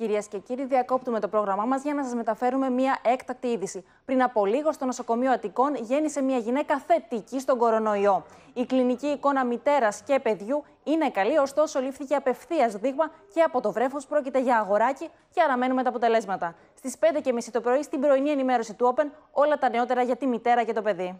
Κυρίες και κύριοι, διακόπτουμε το πρόγραμμά μας για να σας μεταφέρουμε μια έκτακτη είδηση. Πριν από λίγο, στο νοσοκομείο Αττικών γέννησε μια γυναίκα θετική στον κορονοϊό. Η κλινική εικόνα μητέρας και παιδιού είναι καλή, ωστόσο λήφθηκε απευθείας δείγμα και από το βρέφος πρόκειται για αγοράκι και αναμένουμε τα αποτελέσματα. Στις 5:30 το πρωί, στην πρωινή ενημέρωση του Open, όλα τα νεότερα για τη μητέρα και το παιδί.